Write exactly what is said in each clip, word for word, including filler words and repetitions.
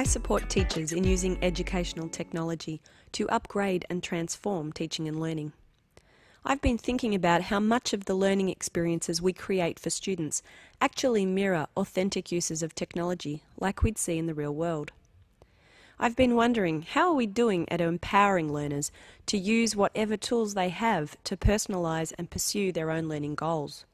I support teachers in using educational technology to upgrade and transform teaching and learning. I've been thinking about how much of the learning experiences we create for students actually mirror authentic uses of technology like we'd see in the real world. I've been wondering, how are we doing at empowering learners to use whatever tools they have to personalise and pursue their own learning goals?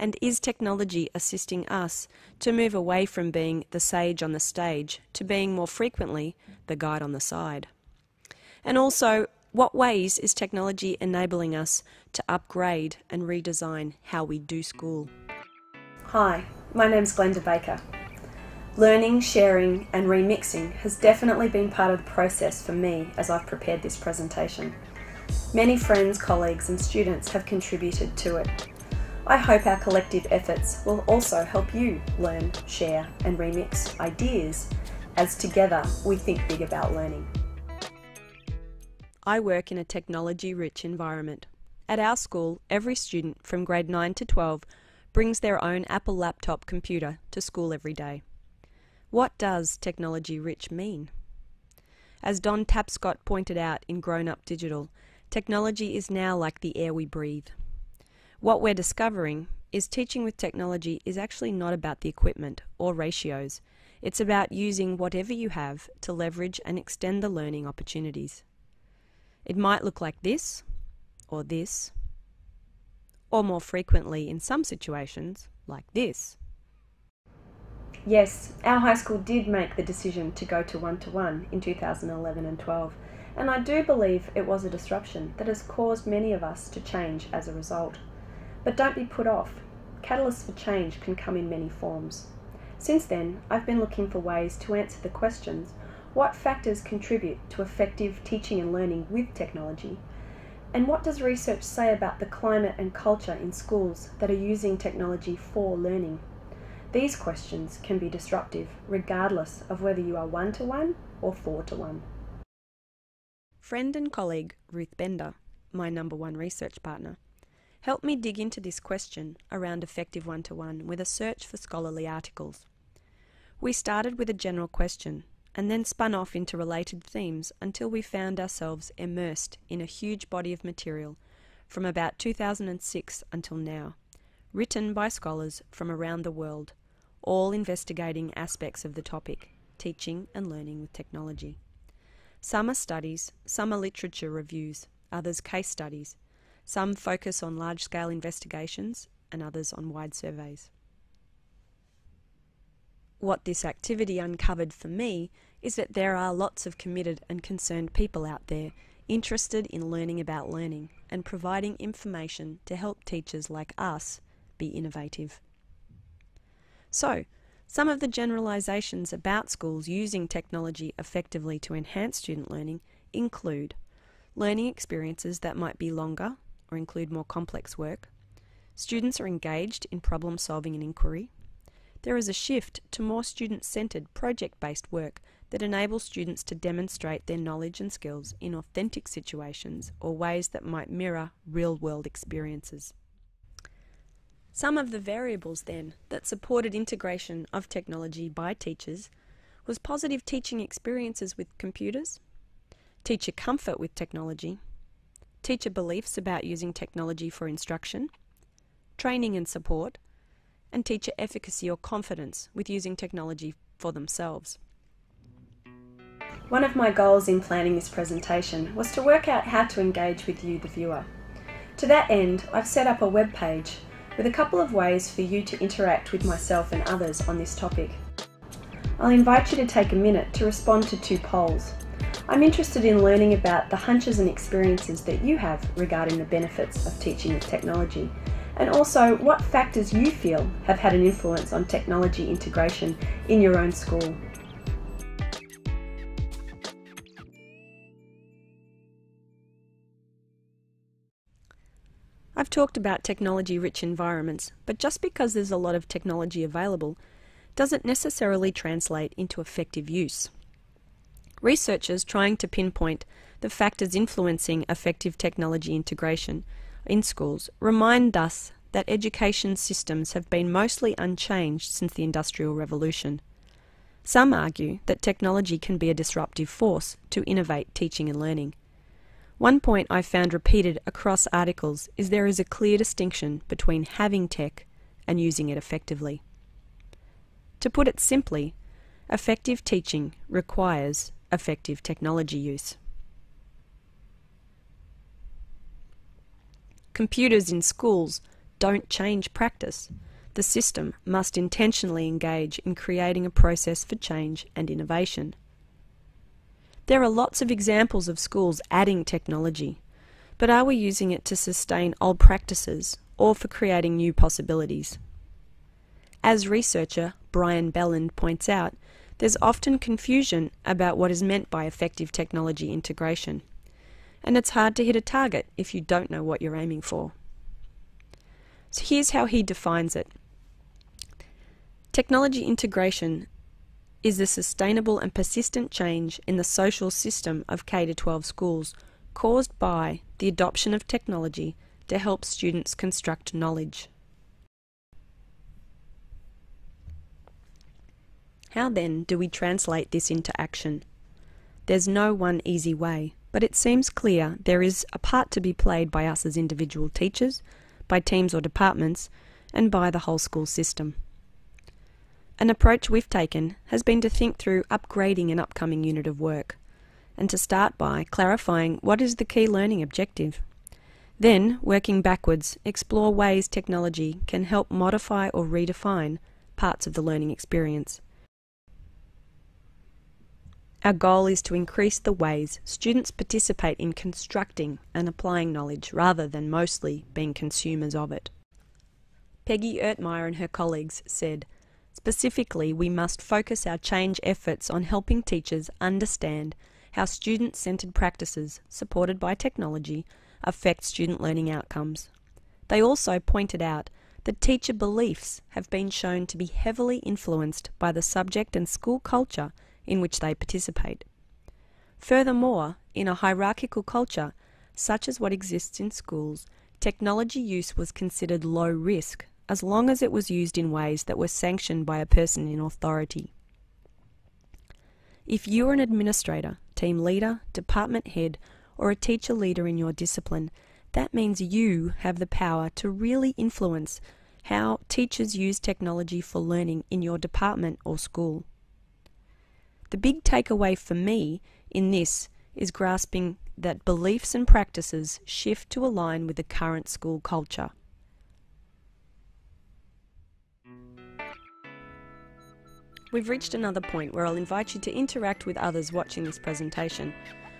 And is technology assisting us to move away from being the sage on the stage to being more frequently the guide on the side? And also, what ways is technology enabling us to upgrade and redesign how we do school? Hi, my name's Glenda Baker. Learning, sharing and remixing has definitely been part of the process for me as I've prepared this presentation. Many friends, colleagues and students have contributed to it. I hope our collective efforts will also help you learn, share and remix ideas as together we think big about learning. I work in a technology-rich environment. At our school, every student from grade nine to twelve brings their own Apple laptop computer to school every day. What does technology-rich mean? As Don Tapscott pointed out in Grown Up Digital, technology is now like the air we breathe. What we're discovering is teaching with technology is actually not about the equipment or ratios. It's about using whatever you have to leverage and extend the learning opportunities. It might look like this, or this, or more frequently in some situations, like this. Yes, our high school did make the decision to go to one-to-one in two thousand eleven and twelve, and I do believe it was a disruption that has caused many of us to change as a result. But don't be put off. Catalysts for change can come in many forms. Since then, I've been looking for ways to answer the questions, what factors contribute to effective teaching and learning with technology, and what does research say about the climate and culture in schools that are using technology for learning? These questions can be disruptive regardless of whether you are one-to-one or four-to-one. Friend and colleague Ruth Bender, my number one research partner, helped me dig into this question around effective one-to-one with a search for scholarly articles. We started with a general question and then spun off into related themes until we found ourselves immersed in a huge body of material from about two thousand six until now, written by scholars from around the world, all investigating aspects of the topic, teaching and learning with technology. Some are studies, some are literature reviews, others case studies, some focus on large-scale investigations and others on wide surveys. What this activity uncovered for me is that there are lots of committed and concerned people out there interested in learning about learning and providing information to help teachers like us be innovative. So, some of the generalizations about schools using technology effectively to enhance student learning include learning experiences that might be longer or include more complex work. Students are engaged in problem solving and inquiry. There is a shift to more student-centered, project-based work that enables students to demonstrate their knowledge and skills in authentic situations or ways that might mirror real-world experiences. Some of the variables, then, that supported integration of technology by teachers was positive teaching experiences with computers, teacher comfort with technology, teacher beliefs about using technology for instruction, training and support, and teacher efficacy or confidence with using technology for themselves. One of my goals in planning this presentation was to work out how to engage with you, the viewer. To that end, I've set up a web page with a couple of ways for you to interact with myself and others on this topic. I'll invite you to take a minute to respond to two polls. I'm interested in learning about the hunches and experiences that you have regarding the benefits of teaching with technology, and also what factors you feel have had an influence on technology integration in your own school. I've talked about technology-rich environments, but just because there's a lot of technology available doesn't necessarily translate into effective use. Researchers trying to pinpoint the factors influencing effective technology integration in schools remind us that education systems have been mostly unchanged since the Industrial Revolution. Some argue that technology can be a disruptive force to innovate teaching and learning. One point I've found repeated across articles is there is a clear distinction between having tech and using it effectively. To put it simply, effective teaching requires effective technology use. Computers in schools don't change practice. The system must intentionally engage in creating a process for change and innovation. There are lots of examples of schools adding technology, but are we using it to sustain old practices or for creating new possibilities? As researcher Brian Belland points out, there's often confusion about what is meant by effective technology integration, and it's hard to hit a target if you don't know what you're aiming for. So here's how he defines it. Technology integration is the sustainable and persistent change in the social system of K through twelve schools caused by the adoption of technology to help students construct knowledge. How then do we translate this into action? There's no one easy way, but it seems clear there is a part to be played by us as individual teachers, by teams or departments, and by the whole school system. An approach we've taken has been to think through upgrading an upcoming unit of work, and to start by clarifying what is the key learning objective. Then, working backwards, explore ways technology can help modify or redefine parts of the learning experience. Our goal is to increase the ways students participate in constructing and applying knowledge rather than mostly being consumers of it. Peggy Ertmer and her colleagues said, "Specifically, we must focus our change efforts on helping teachers understand how student-centered practices supported by technology affect student learning outcomes." They also pointed out that teacher beliefs have been shown to be heavily influenced by the subject and school culture in which they participate. Furthermore, in a hierarchical culture, such as what exists in schools, technology use was considered low risk as long as it was used in ways that were sanctioned by a person in authority. If you are an administrator, team leader, department head, or a teacher leader in your discipline, that means you have the power to really influence how teachers use technology for learning in your department or school. The big takeaway for me in this is grasping that beliefs and practices shift to align with the current school culture. We've reached another point where I'll invite you to interact with others watching this presentation.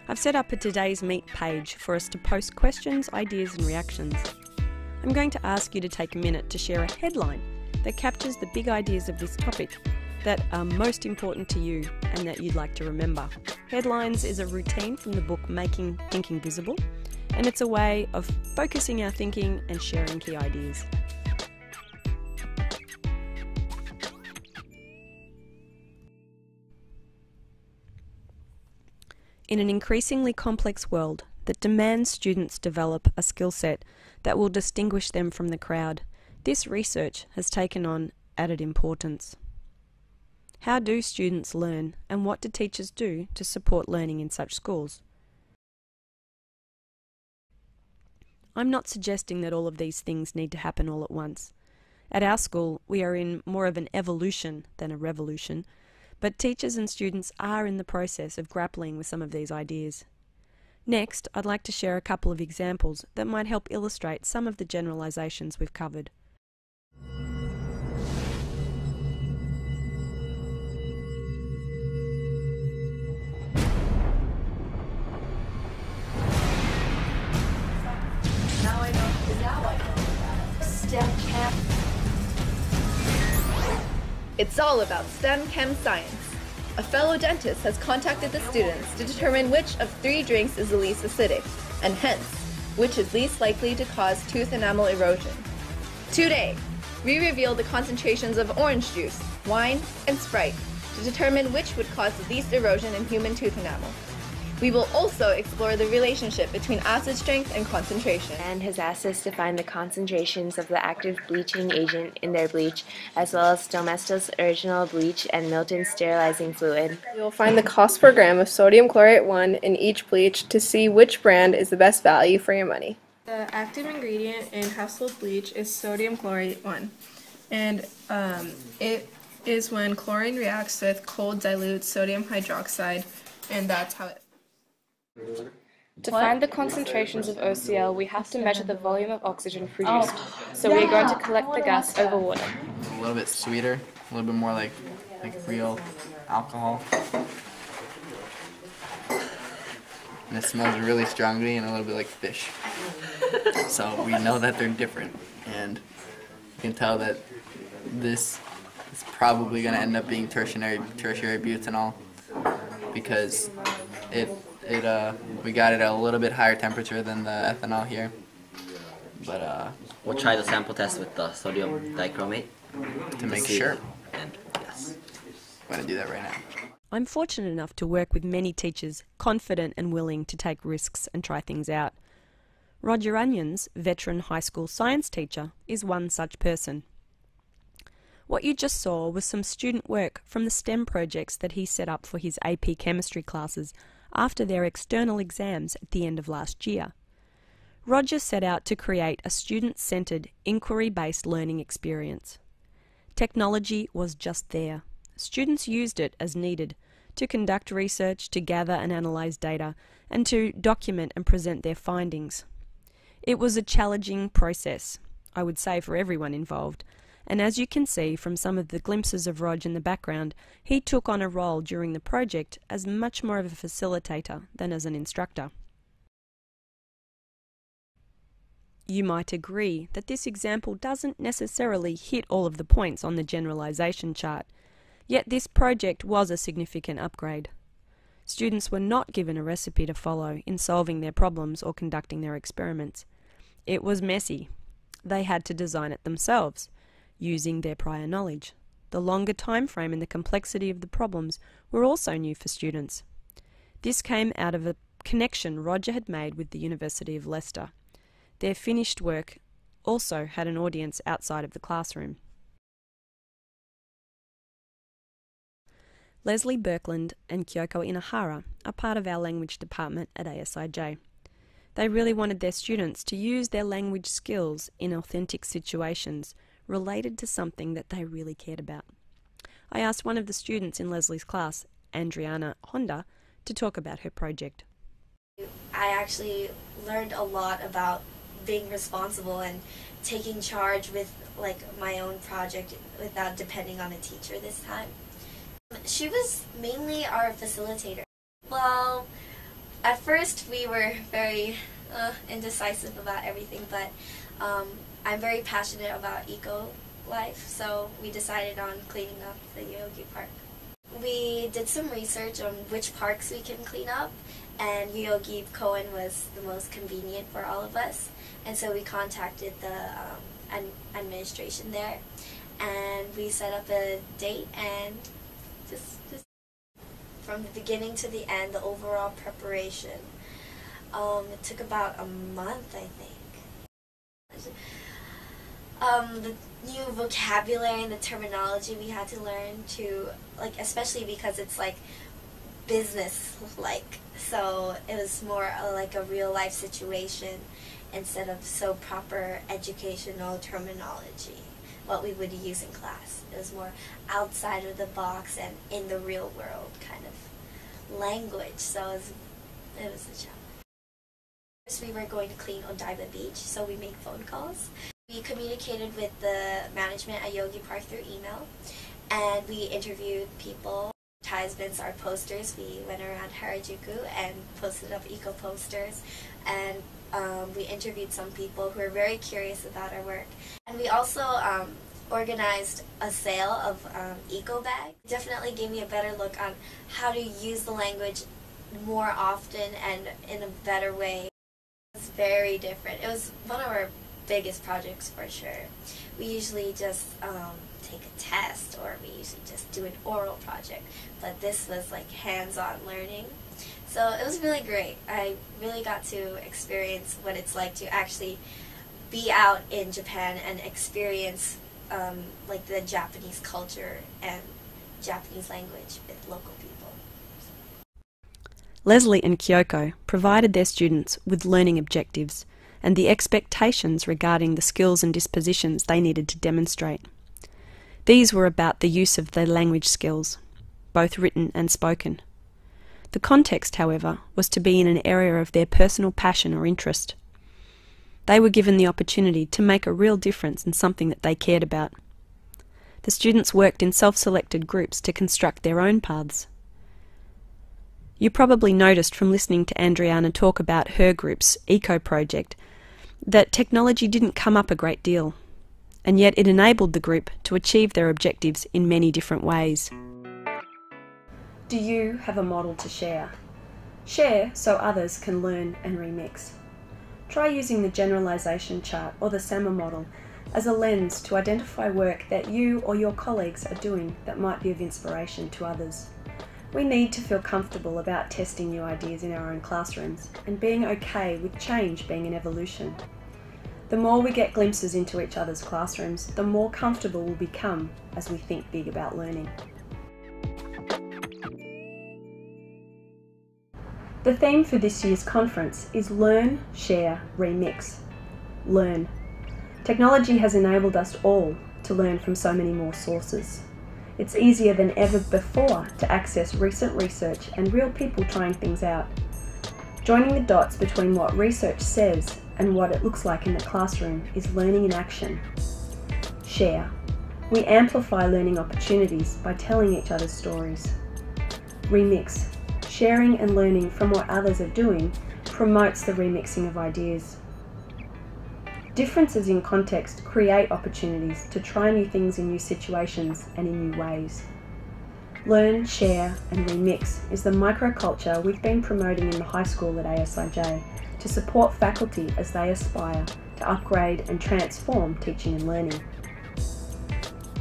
I've set up a Today's Meet page for us to post questions, ideas and reactions. I'm going to ask you to take a minute to share a headline that captures the big ideas of this topic that are most important to you and that you'd like to remember. Headlines is a routine from the book Making Thinking Visible, and it's a way of focusing our thinking and sharing key ideas. In an increasingly complex world that demands students develop a skill set that will distinguish them from the crowd, this research has taken on added importance. How do students learn, and what do teachers do to support learning in such schools? I'm not suggesting that all of these things need to happen all at once. At our school, we are in more of an evolution than a revolution, but teachers and students are in the process of grappling with some of these ideas. Next, I'd like to share a couple of examples that might help illustrate some of the generalizations we've covered. It's all about STEM Chem Science. A fellow dentist has contacted the students to determine which of three drinks is the least acidic, and hence, which is least likely to cause tooth enamel erosion. Today, we reveal the concentrations of orange juice, wine, and Sprite to determine which would cause the least erosion in human tooth enamel. We will also explore the relationship between acid strength and concentration. And has asked us to find the concentrations of the active bleaching agent in their bleach, as well as Domestos original bleach and Milton's sterilizing fluid. We will find the cost per gram of sodium chlorate one in each bleach to see which brand is the best value for your money. The active ingredient in household bleach is sodium chlorate one, and um, it is when chlorine reacts with cold dilute sodium hydroxide, and that's how it. To find the concentrations of O C L, we have to measure the volume of oxygen produced. Oh, so yeah. We are going to collect the gas over water. A little bit sweeter, a little bit more like like real alcohol. And it smells really strongly and a little bit like fish. So we know that they're different, and you can tell that this is probably going to end up being tertiary tertiary butanol because it. It, uh, we got it at a little bit higher temperature than the ethanol here, but uh, we'll try the sample test with the sodium dichromate to make sure. And yes, I'm gonna do that right now. I'm fortunate enough to work with many teachers, confident and willing to take risks and try things out. Roger Onions, veteran high school science teacher, is one such person. What you just saw was some student work from the STEM projects that he set up for his A P chemistry classes after their external exams at the end of last year. Roger set out to create a student-centred, inquiry-based learning experience. Technology was just there. Students used it as needed to conduct research, to gather and analyse data, and to document and present their findings. It was a challenging process, I would say, for everyone involved, and as you can see from some of the glimpses of Rog in the background, he took on a role during the project as much more of a facilitator than as an instructor. You might agree that this example doesn't necessarily hit all of the points on the generalisation chart, yet this project was a significant upgrade. Students were not given a recipe to follow in solving their problems or conducting their experiments. It was messy. They had to design it themselves, using their prior knowledge. The longer time frame and the complexity of the problems were also new for students. This came out of a connection Roger had made with the University of Leicester. Their finished work also had an audience outside of the classroom. Lesley Birkeland and Kyoko Inohara are part of our language department at A S I J. They really wanted their students to use their language skills in authentic situations related to something that they really cared about. I asked one of the students in Lesley's class, Adriana Honda, to talk about her project. I actually learned a lot about being responsible and taking charge with like my own project without depending on a teacher this time. She was mainly our facilitator. Well, at first we were very uh, indecisive about everything, but um, I'm very passionate about eco-life, so we decided on cleaning up the Yoyogi Park. We did some research on which parks we can clean up, and Yoyogi Cohen was the most convenient for all of us, and so we contacted the um, administration there, and we set up a date, and just, just from the beginning to the end, the overall preparation. Um, it took about a month, I think. Um, the new vocabulary and the terminology we had to learn to, like, especially because it's, like, business-like. So it was more a, like a real-life situation instead of so proper educational terminology, what we would use in class. It was more outside of the box and in the real world kind of language. So it was, it was a challenge. First, we were going to clean Odaiba Beach, so we made phone calls. We communicated with the management at Yogi Park through email, and we interviewed people. Advertisements are posters. We went around Harajuku and posted up eco posters, and um, we interviewed some people who were very curious about our work. And we also um, organized a sale of um, eco bags. It definitely gave me a better look on how to use the language more often and in a better way. It's very different. It was one of our biggest projects for sure. We usually just um, take a test, or we usually just do an oral project, but this was like hands-on learning, So it was really great. I really got to experience what it's like to actually be out in Japan and experience um, like the Japanese culture and Japanese language with local people. Lesley and Kyoko provided their students with learning objectives and the expectations regarding the skills and dispositions they needed to demonstrate. These were about the use of their language skills, both written and spoken. The context, however, was to be in an area of their personal passion or interest. They were given the opportunity to make a real difference in something that they cared about. The students worked in self-selected groups to construct their own paths. You probably noticed from listening to Adriana talk about her group's eco project that technology didn't come up a great deal, and yet it enabled the group to achieve their objectives in many different ways. Do you have a model to share? Share so others can learn and remix. Try using the generalisation chart or the S A M R model as a lens to identify work that you or your colleagues are doing that might be of inspiration to others. We need to feel comfortable about testing new ideas in our own classrooms and being okay with change being an evolution. The more we get glimpses into each other's classrooms, the more comfortable we'll become as we think big about learning. The theme for this year's conference is Learn, Share, Remix. Learn. Technology has enabled us all to learn from so many more sources. It's easier than ever before to access recent research and real people trying things out. Joining the dots between what research says and what it looks like in the classroom is learning in action. Share. We amplify learning opportunities by telling each other's stories. Remix. Sharing and learning from what others are doing promotes the remixing of ideas. Differences in context create opportunities to try new things in new situations and in new ways. Learn, share and remix is the microculture we've been promoting in the high school at A S I J to support faculty as they aspire to upgrade and transform teaching and learning.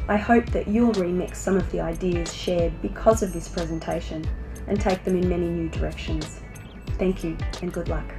I hope that you'll remix some of the ideas shared because of this presentation and take them in many new directions. Thank you and good luck.